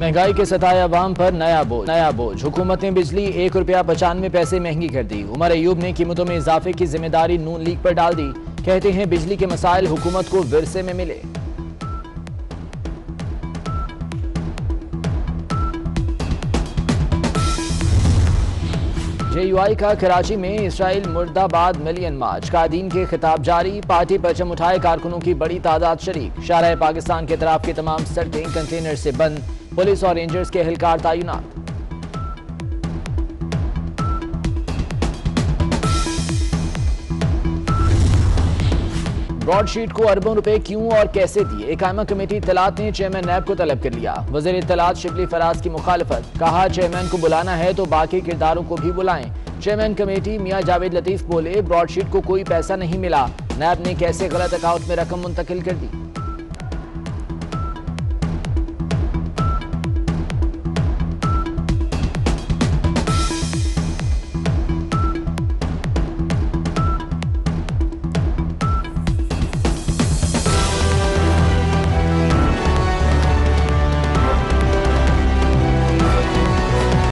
महंगाई के सताए अवाम पर नया बोझ। हुकूमत ने बिजली 1.95 रुपया महंगी कर दी। उमर अयूब ने कीमतों में इजाफे की जिम्मेदारी नून लीग पर डाल दी। कहते हैं बिजली के मसाइल हुकूमत को विरसे में मिले। रेयूआई का कराची में इसराइल मुर्दाबाद मिलियन मार्च, कायदीन के खिताब जारी। पार्टी परचम उठाए कारकुनों की बड़ी तादाद शरीक। शाहराह पाकिस्तान के तरफ की तमाम सड़कें कंटेनर से बंद। पुलिस और रेंजर्स के एहलकार तैनात। ब्रॉडशीट को अरबों रुपए क्यों और कैसे दिए, इकामा कमेटी तलात ने चेयरमैन नैब को तलब कर लिया। वज़ीर तलात शिबली फराज की मुखालफत, कहा चेयरमैन को बुलाना है तो बाकी किरदारों को भी बुलाएं। चेयरमैन कमेटी मियाँ जावेद लतीफ बोले ब्रॉडशीट को कोई पैसा नहीं मिला, नैब ने कैसे गलत अकाउंट में रकम मुंतकिल कर दी।